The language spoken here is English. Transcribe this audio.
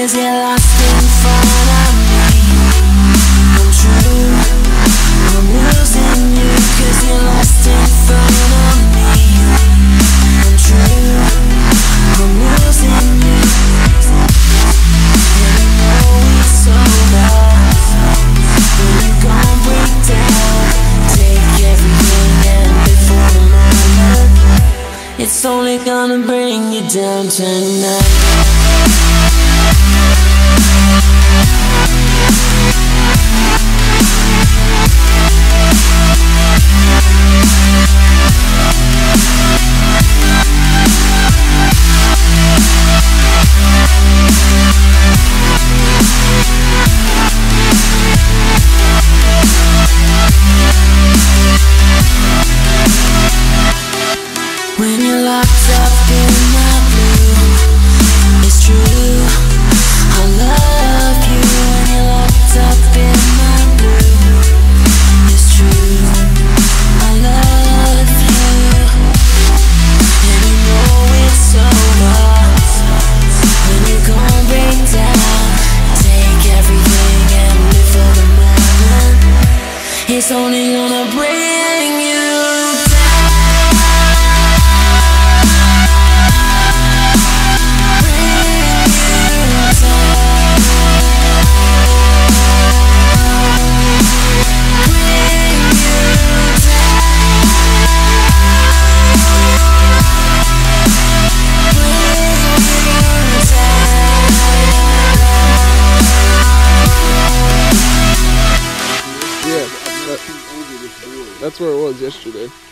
'Cause you're lost in front of me. I'm true, I'm losing you. 'Cause you're lost in front of me. I'm true, I'm losing you. And I know it's so bad, but you gon' break down. Take everything and before the moment, it's only gonna bring you down tonight. When you're locked up in the blue, it's true, I love you. When you're locked up in the blue, it's true, I love you. And you know it's so hard when you're gonna break down. Take everything and live for the moment, it's only gonna bring you. That's where it was yesterday.